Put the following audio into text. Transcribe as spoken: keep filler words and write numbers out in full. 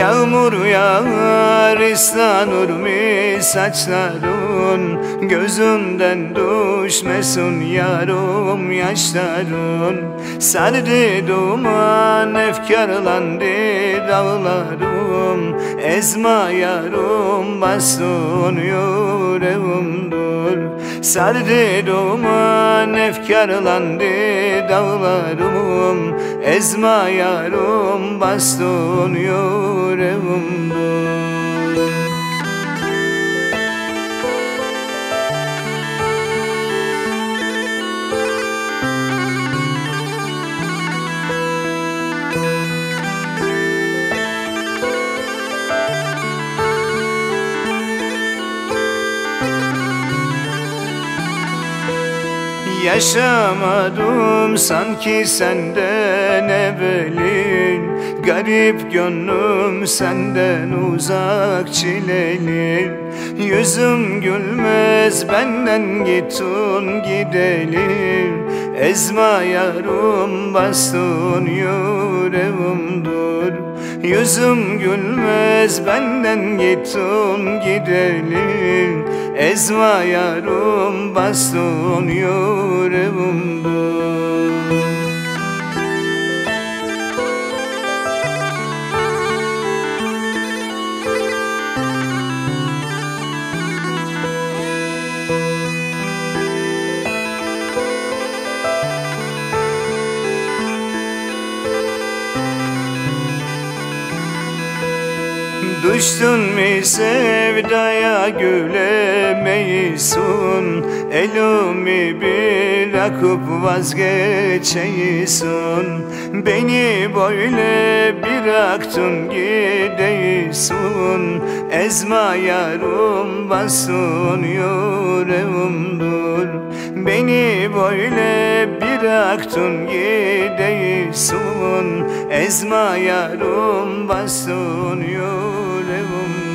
Yağmur yağar, ıslanır mı saçların? Gözümden düşmesin yarım yaşların. Sardı duman, efkarlandı dağlarım. Ezma yarum basın yüreğimdir. Sardı duman, efkarlandı dağlarım. Ezma yarum basın yüreğimdir. Yaşamadım sanki senden evvelin. Garip gönlüm senden uzak çileli. Yüzüm gülmez benden gittin gidelim. Ezma yarum bastın yüreğimdir. Yüzüm gülmez benden gittin gidelim. Ezma yarum bastın yüreğimdir. Düştün mü sevdaya gülemeysin, elimi bırakıp vazgeçeysin. Beni böyle bıraktın gideysin. Ezma yarum basın yüreğimdir. Beni böyle bıraktın gideysin. Ezma yarum basın yüreğimdir.